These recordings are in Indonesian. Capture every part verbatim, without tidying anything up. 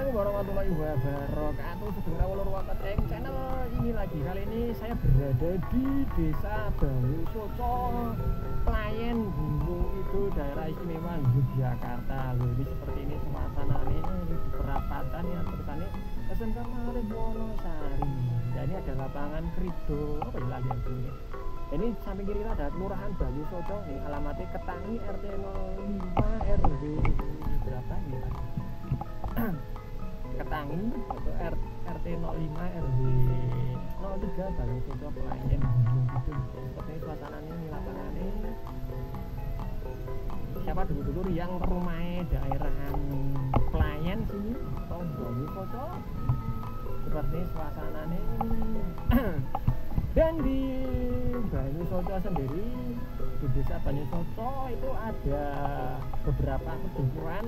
Assalamualaikum warahmatullahi wabarakatuh. Segera waluruwakat Eng channel ini lagi. Kali ini saya berada di desa Banyusoco, Pelayan Gunung itu daerah istimewa Yogyakarta. Jadi seperti ini suasana nih, perapatan yang terusannya S M K Wonosari. Dan ini ada lapangan Krido. Apa ya lagi yang ini? Ini samping kiri kita ada kelurahan Banyusoco. Ini alamatnya Ketangi R T nol lima R W berapa ini? Ketangi atau R T nol lima R W nol tiga Banyusoco Pelayan. Seperti suasananya ini lapangannya. Siapa dulu-dulu yang rumahnya daerahan Pelayan sini atau Banyusoco? Seperti suasananya. Dan di Banyusoco sendiri, di desa Banyusoco itu ada beberapa kedukuran,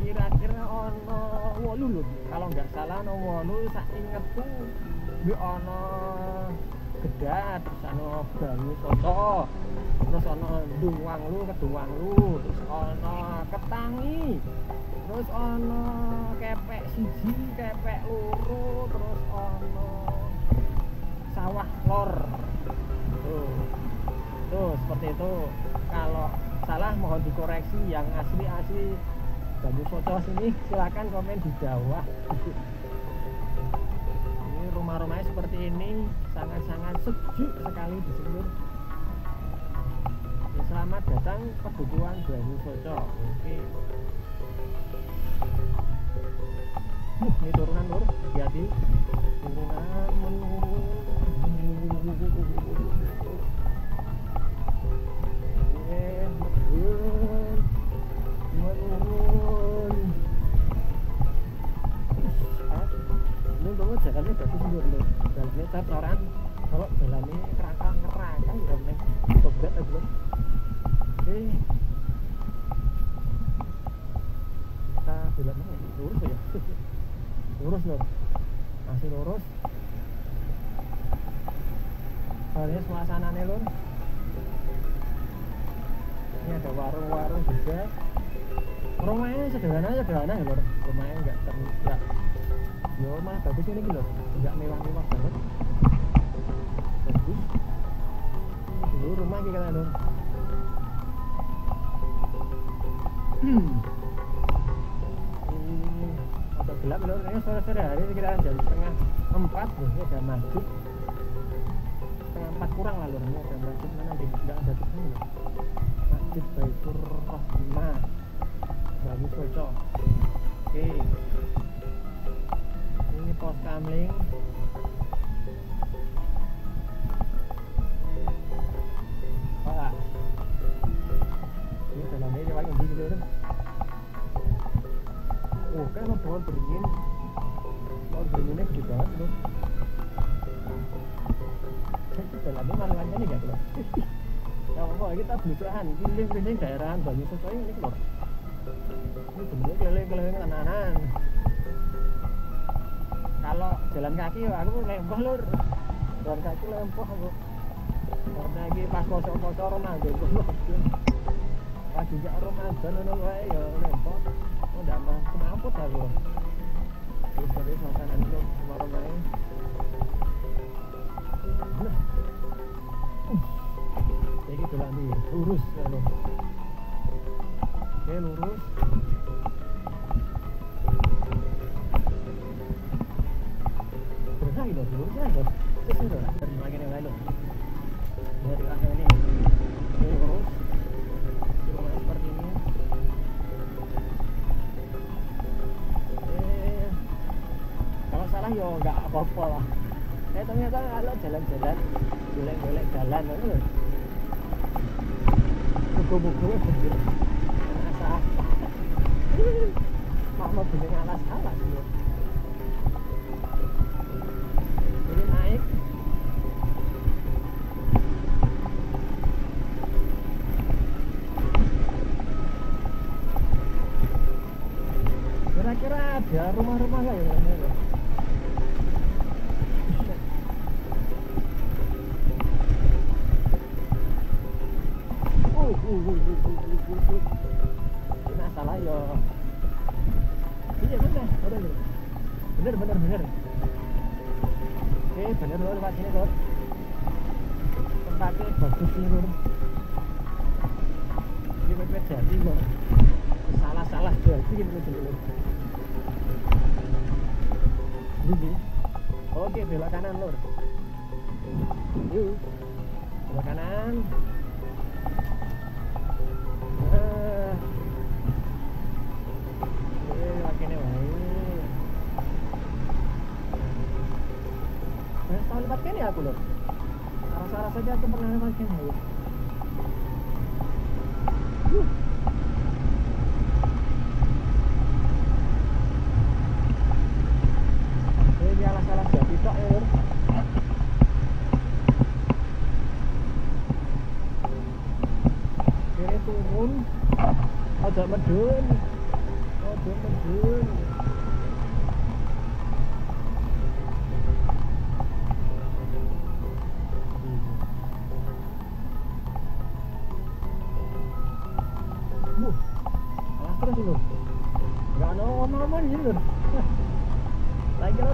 kira-kira ono wolu, kalau nggak salah ono wolu sak ingetku di ono Gedha, terus ono Banyusoco, terus ono Duwanglu, Keduwanglu, terus ono Ketangi, terus ono Kepek Siji, Kepek Loro, terus ono Sawah Lor. Tuh. Tuh, seperti itu. Kalau salah mohon dikoreksi, yang asli-asli Banyusoco sini silakan komen di bawah. Ini rumah-rumahnya seperti ini, sangat-sangat sejuk sekali di sini. Ya, selamat datang Pedukuhan Banyusoco. Oke. Uh, ini turunan lur, hati-hati. Turunan menurun. Jalannya bagus juga loh, jalannya tertoran. Kalau jalannya kerangkang-kerangkang udah main tobat aja belum. Oke, kita jalan mana ya? Lurus ya? Lurus loh, masih lurus. Soalnya suasananya loh, ini ada warung-warung juga. Rumahnya sederhana-sederhana ya loh, rumahnya nggak terlihat ya, mah bagus ini loh, nggak mewah-mewah banget, bagus. Dulu rumah kita loh. Hmm. Ini agak gelap loh, ini sore-sore hari ini kita jam setengah empat, biasanya ada masjid. Setengah empat kurang lah loh, ini ada masjid mana deh, nggak ada tuh loh. Masjid Baitur Rahmah, Banyusoco. Oke. Ini pos kamling. Wah, ini jalannya dia paling tinggi gitu. Oh, kan lo pohon beringin, pohon beringinnya gede banget tuh. Itu jalannya maruannya nih gak tuh. Ya Allah, kita belusuran, keliling-keliling daerahan Banyusoco ini loh. Ini bener keliling-keliling kanan-kanan. Kalau jalan kaki aku lempoh lur, jalan kaki lempoh aku karena ini pas kosong-kosong rumah pas juga rumah jalan ya lempoh udah masuk amput lah lho. Terus dari makanan itu rumah rumahnya nah jadi jalan ini lurus ya lho. Oke, lurus. Ini dulu ya, guys. Itu sudah lagi nih lalu. Dari akhir ini. Terus rumah seperti ini. Eh, kalau salah ya enggak apa-apa lah. Eh, ternyata kalau jalan-jalan, boleh-boleh jalan itu. Buku-buku bener. Masak. Mama bener alas-alas gitu. Kira-kira ada rumah-rumah lah ya, rumah-rumah. Oh, oh, oh, oh, oh, oh, oh. Ini masalah ya. Iya benar, benar, benar, benar, benar. Oke, benar lor lewat sini lor. Tempatnya bagus nih lor. Ini benar jadi lor. Salah-salah jadi gitu lor. Ini. Oke, belok kanan lor. Yuk, belok kanan. Ini aku loh, arah-arah saja aku pernah lewatkan ya. Uh. Ini arah-arah jadi tok ya lor. Kiri turun, ojo medun, ojo medun.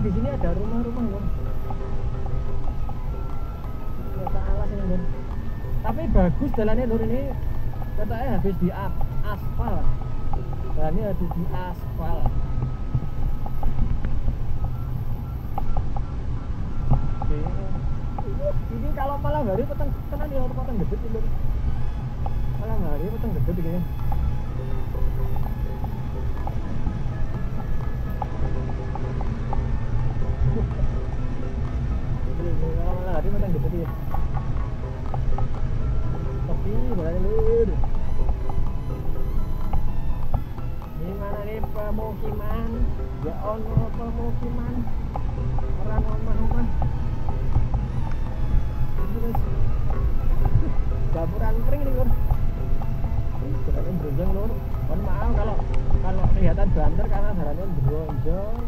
Di sini ada rumah-rumah lor, kota alas ini lor. Tapi bagus jalannya lor ini. Katanya habis di aspal. Jalannya habis di aspal. Oke. Ini kalau malam hari petang tenan ya lor, petang gedhe lor. Malam hari petang gedhe kayaknya. Pemukiman, ya ono pemukiman, orang rumah-rumah, terus dapur angkring nih lor, jalannya beronjong lor. Mohon maaf kalau kalau kelihatan banter karena jalannya beronjong.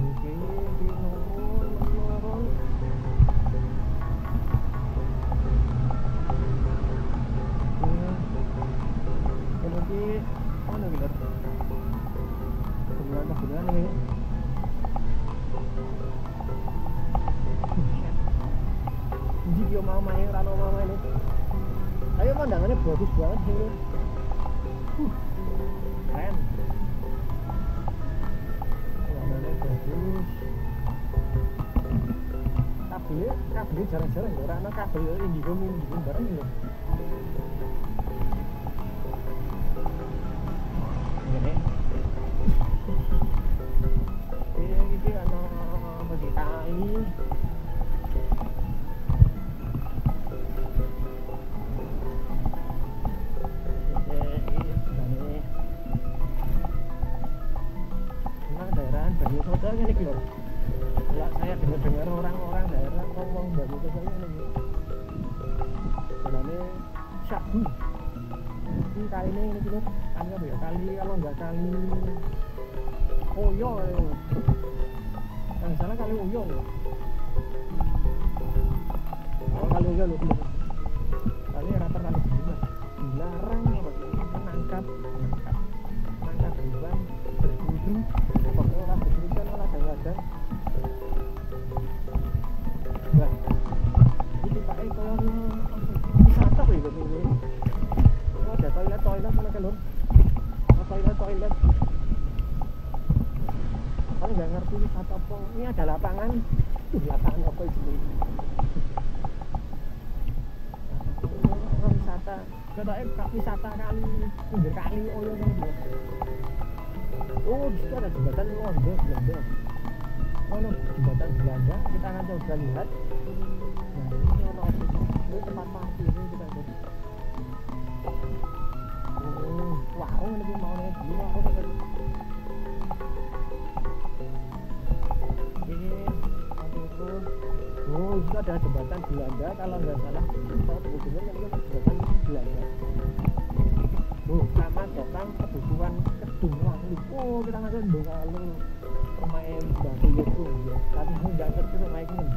Oke, turun, turun. Oke, mana lor? Beneran ini jadi dia mau main rano mau main itu ayo pandangannya bagus banget sih uh keren pandangannya bagus kabel kabel jarang-jarang ya rano kabel indigo indigo bareng ya saya dengar-dengar orang-orang daerah ngomong Banyusoco ini jalannya syabu ini kali ini ini gitu kan ya kali kalau nggak kali Oyo yang salah kali Oyo kalau kali Oyo lu kali rata-rata gila dilarang menangkap menangkap menangkap hewan berburu pokoknya orang berburu kan orang ada-ada ini ada lapangan tuh lapangan apa itu wisata katanya wisata kali pinggir kali oh ya oh disitu ada jembatan oh Belanda oh no jembatan Belanda kita akan coba lihat nah ini ada ini tempat parkir ini kita coba oh wow ini mau nih gila aku tadi oh itu ada jembatan Belanda kalau nggak salah kalau bener kan jembatan Belanda oh sama tentang kebutuhan gedung waktu oh kita ngasih dong kalau pemain batu itu ya tapi aku nggak ngerti pemain ini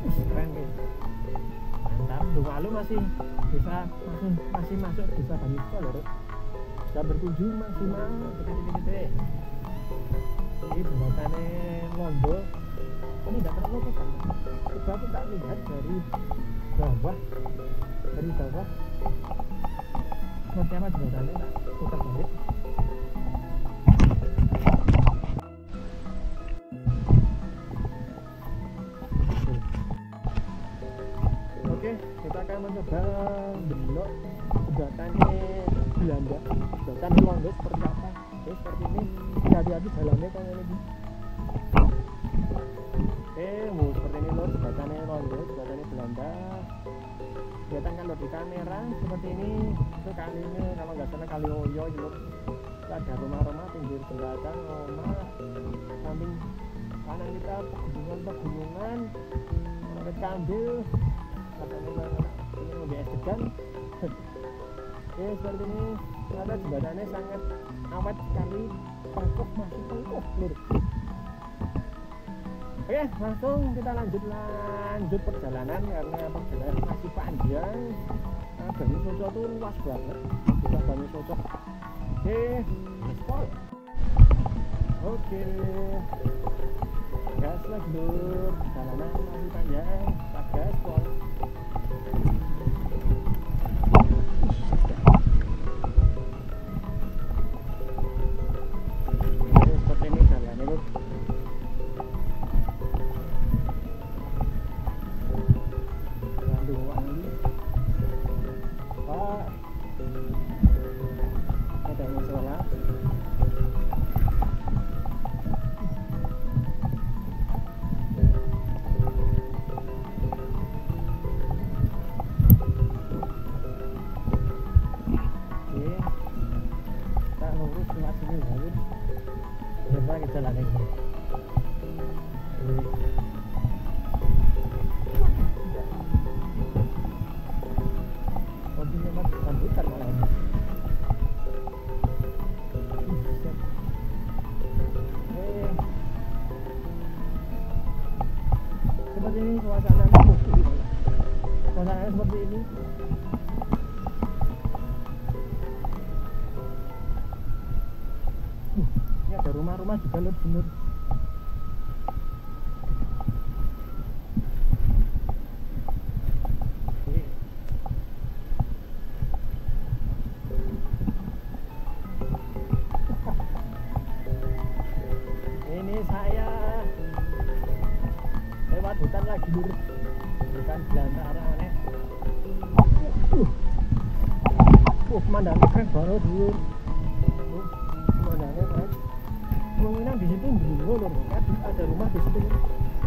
oke keren nih mantap dong. lalu masih bisa masih masih masuk desa Banyusoco lho, bisa berkunjung maksimal gede-gede. Ini jembatannya Londo ini tidak pernah lepas. Coba aku tak lihat dari bawah, dari bawah seperti apa jembatannya, tak putar balik. Oke, kita akan mencoba belok jembatannya Belanda, jembatannya Londo seperti apa. Oke, seperti ini, hati-hati jalannya kan ini. Oke, mau seperti ini lor, jembatannya Londo, jembatannya Belanda. Kelihatan kan lor di kamera seperti ini. Itu kali ini kalau nggak salah kali Oyo itu ada rumah-rumah pinggir jembatan, rumah samping kanan kita pegunungan-pegunungan, ada kambil, ada rumah-rumah segan. Oke, seperti ini ternyata jembatannya sangat awet sekali, pangkok masih pangkok lor. Oke, langsung kita lanjut lanjut perjalanan karena perjalanan masih panjang. Nah, Banyusoco tuh luas banget, kita Banyusoco. Oke, let's go. Oke, gas lagi lur, jalanan masih panjang, tak gas pol. Rumah juga lur, bener. Ini saya lewat hutan lagi lur, hutan Belanda arah mana? Uh, uh, pemandangan keren banget lur. Kemungkinan di situ dulu lor, ada rumah di situ.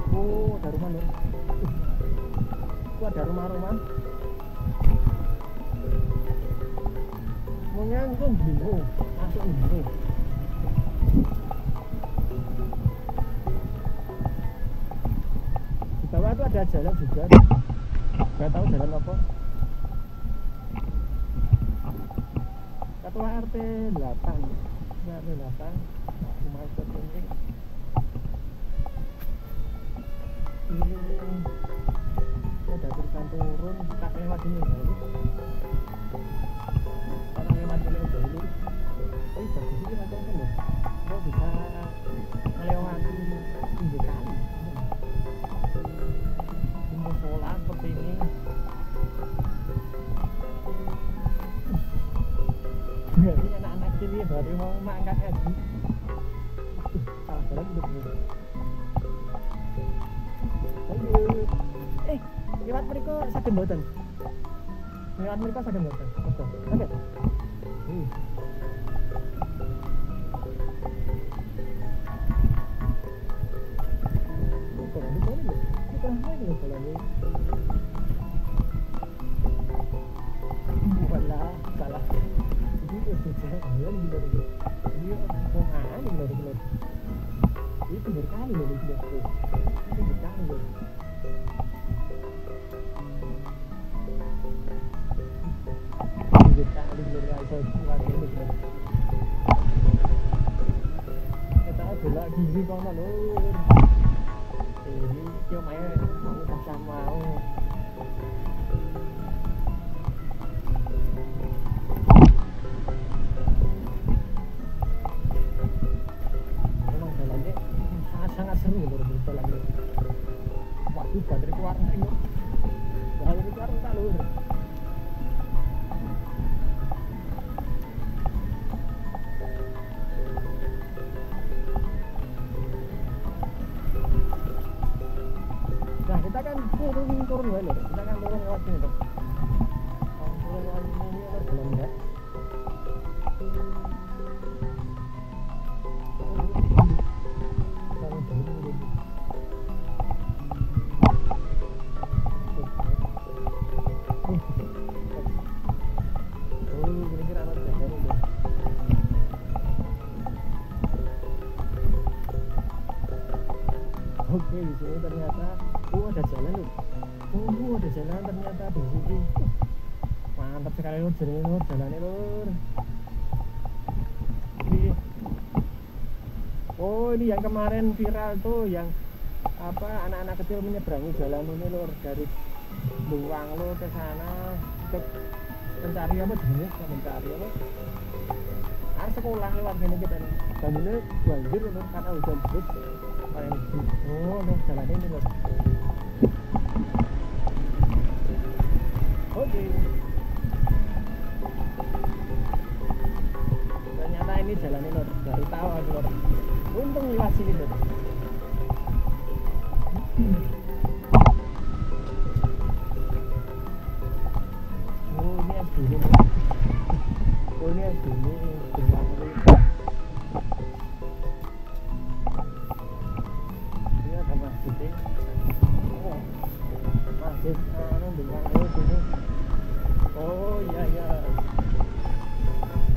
Oh, ada rumah lor. Itu ada rumah-rumah. Mungkin itu dulu, masuk dulu. Di bawah itu ada jalan juga. Gak tahu jalan apa. Ketua R T delapan, R T delapan. Rumah seperti ini. Ini ada tulisan turun, tak lewat ini dulu. Tak lewat ini dulu. Eh, dari sini macam mana? Kau bisa melewati pinggir kali. Pinggir kolam seperti ini. Jadi anak-anak ini baru mau mangkat haji. Salah jalan. Eh, lewat mereka saged mboten. Lewat mereka saged mboten. Betul. Oke. Hmm. Gizi kau malur, ini cuma mau pasang mau. baterai keluar timur. Kalau keluar entar lur. Nah, kita kan turun turun dulu. Kita kan turun lewat sini tuh. Oke, di sini ternyata oh ada jalan loh. Oh ada jalan ternyata di sini. Mantap sekali lur, jalan lur, jalannya lur. Oh ini yang kemarin viral tuh yang apa anak-anak kecil menyeberangi jalan ini lur dari Luang lo ke sana ke mencari apa jenis mencari apa. Harus sekolah lewat sini kita nih. Banjirnya banjir lur karena hujan deras. Oh, loh, jalan ini loh. Oke. Ternyata ini jalan ini loh, baru tahu aku loh. Untung lewat sini loh. Oh, ini es dulu. Oh, ini es dulu. Oh iya iya.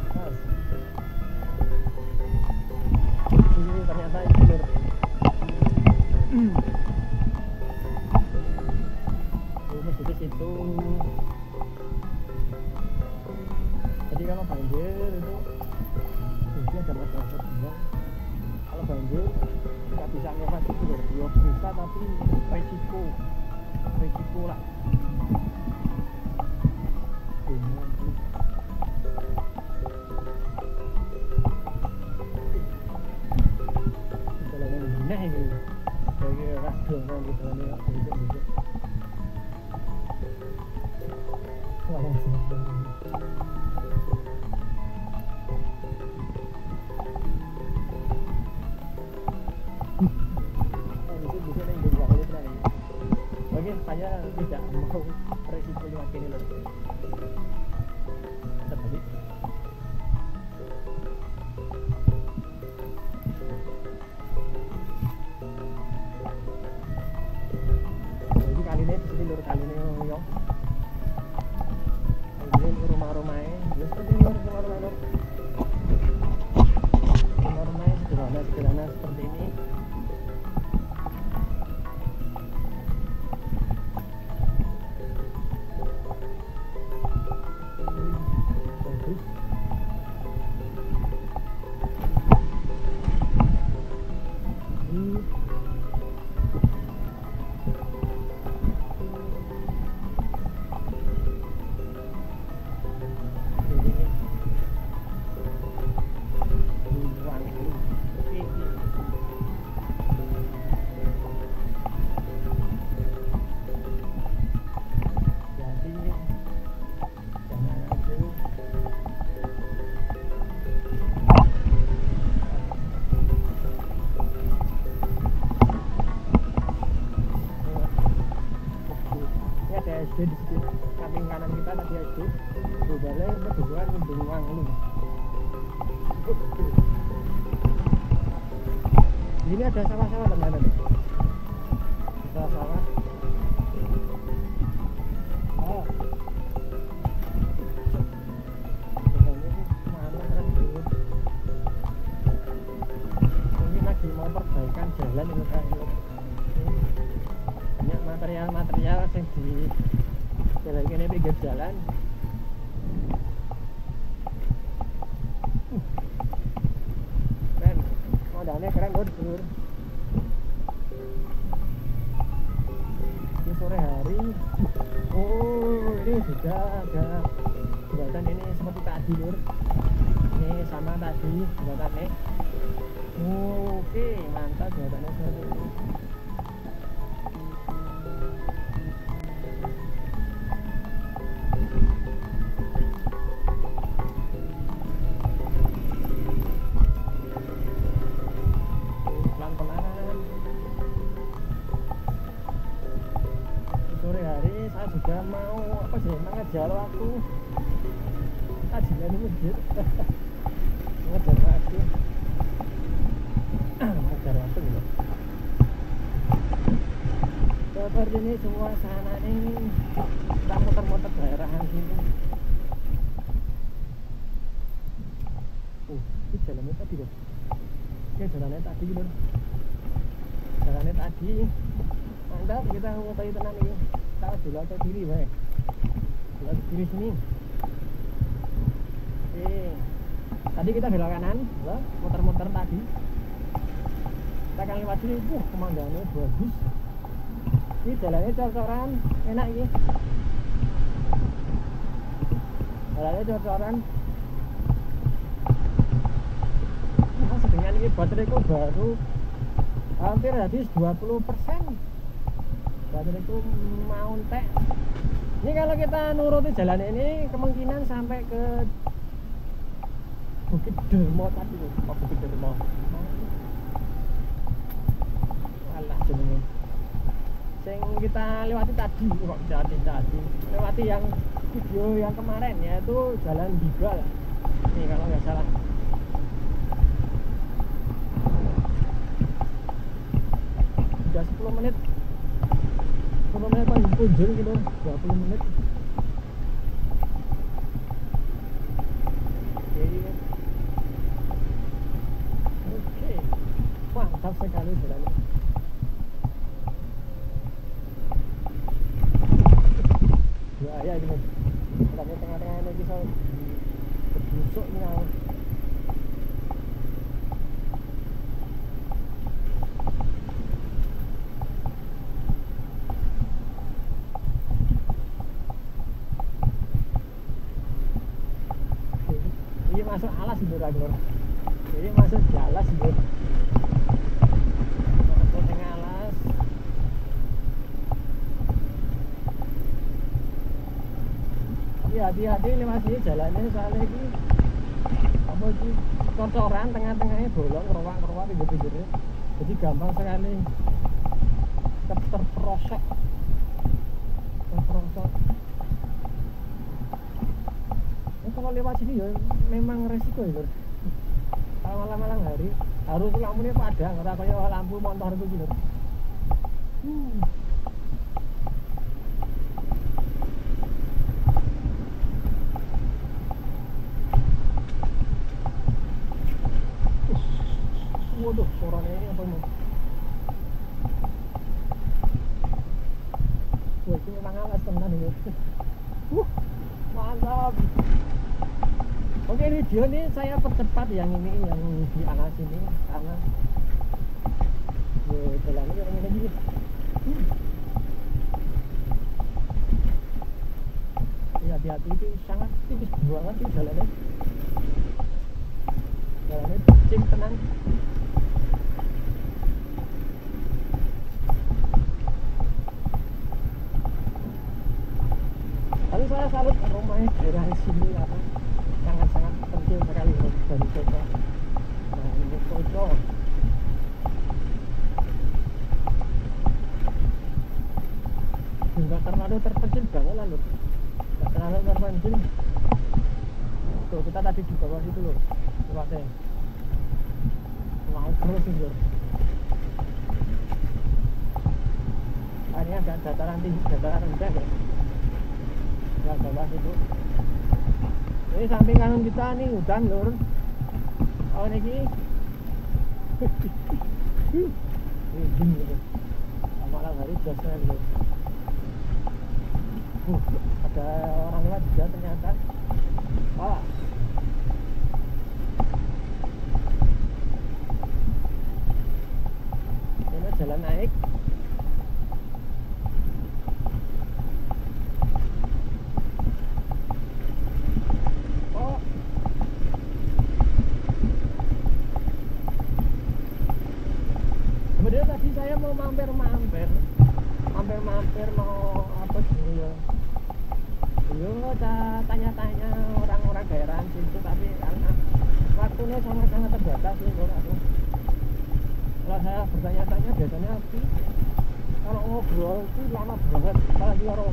Mas. Ini ternyata itu lur. Ini di situ. Jadi kalau banjir itu dia ada masalah bang. Kalau banjir nggak bisa lewat itu lur. Dia bisa tapi resiko resiko lah. Oke, saya tidak mau resiko lewat ini loh. Di situ samping kanan kita tadi itu berbalai berdua mendung anglu. Ini ada sawah-sawah teman-teman. Sawah-sawah. Oh. Ini lagi mau perbaikan jalan ini kan. Banyak material-material yang di jalan ini pinggir jalan. Keren, modalnya keren banget lur. Ini sore hari. Oh ini sudah ada jembatan ini seperti tadi lur. Ini sama tadi jembatannya. Oh, oke mantap jembatannya seperti ini. udah mau apa sih mengejar waktu kajian masjid mengejar waktu mengejar waktu gitu. Seperti ini semua sana ini kita muter-muter daerahan sini. Oh, ini jalannya tadi loh. Ini jalannya tadi loh. Jalannya tadi. Mantap, kita ngutari tenang ini. Kita dulu aja diri, baik. Dulu aja diri sini. Oke. Tadi kita belok kanan, loh, muter-muter tadi. Kita akan lewat sini, wuh, pemandangannya bagus. Ini jalannya cor-coran, enak ini. Jalannya cor-coran. Ini bateriku baru hampir habis dua puluh persen. Bateriku mau entek. Ini kalau kita nuruti jalan ini kemungkinan sampai ke Bukit Dermo tadi loh. Oh, Bukit Dermo. Alah jenenge. Sing kita lewati tadi, kok jadi tadi. Lewati yang video yang kemarin yaitu Jalan Bigal. Ini kalau nggak salah. sepuluh menit sepuluh menit apa punjul gitu dua puluh menit. Oke oke mantap sekali jalannya. Wah ya ini tapi tengah-tengah lagi soal busuk nih awal. Masuk alas itu Raglor. Jadi masuk jalas itu. Masuk tengah alas. Tapi hati-hati ini masih jalannya soalnya ini apa sih kocoran tengah-tengahnya bolong kerowak-kerowak pinggir-pinggirnya. Jadi gampang sekali terperosok. Terperosok. Kalau lewat sini ya memang resiko ya. Kalau malam-malam hari harus lampunya padang, ora kaya lampu motor itu gitu. Hmm. Waduh, suaranya ini apa ini? Wah, ini memang alas tenan ya. Uh, mantap. Oke, video ini saya percepat yang ini yang di atas sini karena ya jalan ini orang ini ya hati-hati itu sangat tipis banget sih jalannya. Jalannya tipis tenang. Lalu saya salut rumahnya daerah sini apa? Sangat-sangat penting sekali Banyusoco. Nah ini cocok. Nggak terlalu terpencil banget lah loh. Nggak terlalu terpencil. Tuh kita tadi di bawah situ loh. Lewatnya. Wow terus loh. Akhirnya nggak dataran tinggi, dataran rendah ya. Nggak bawah situ. Ini samping kanan kita nih hutan lur. Oh niki. Ini jin gitu. Malam hari jasnya lur. Uh, ada orang lewat juga ternyata. Wah. Ini jalan naik. mampir-mampir mampir-mampir mau apa sih ya dulu tanya-tanya orang-orang daerah situ tapi karena waktunya sangat-sangat terbatas nih aduh. Kalau saya bertanya-tanya biasanya kalau ngobrol itu lama banget apalagi orang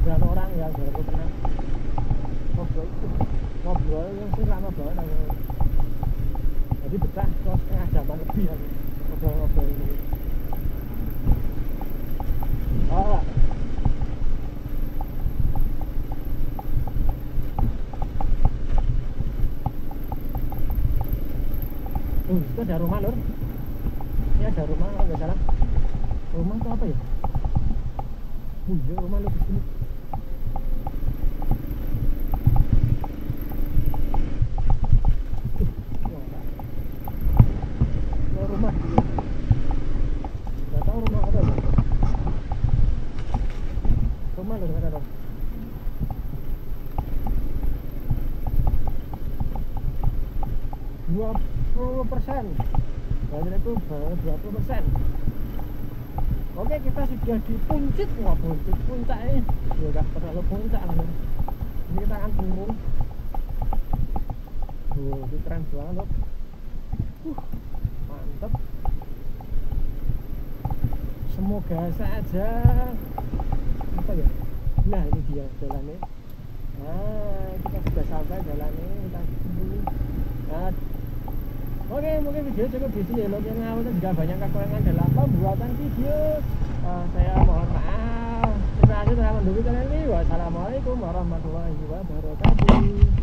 berapa orang ya, berapa pernah ngobrol ngobrol yang sih lama banget aku. Jadi betah kalau setengah jaman lebih ya ngobrol-ngobrol ini. Oh Uh, itu ada rumah lor. Ini ada rumah kalau nggak salah. Rumah itu apa ya? Uh, ya rumah lor di sini. Ini rumah di sini. Nggak tahu rumah apa lor. Rumah lor kata lor. Dua puluh persen, dari itu baru dua puluh persen. Oke, kita sudah di puncit, wah puncit puncaknya, tidak terlalu puncak. Ini kita akan turun. Wow, itu keren banget loh. Uh, mantap. Semoga saja apa ya? Nah ini dia jalannya. Nah kita sudah sampai jalannya, kita turun. Nah, oke, mungkin video cukup di sini. Mungkin awalnya juga banyak kekurangan dalam pembuatan video. Uh, saya mohon maaf. Terima kasih telah mendukung channel ini. Wassalamualaikum warahmatullahi wabarakatuh.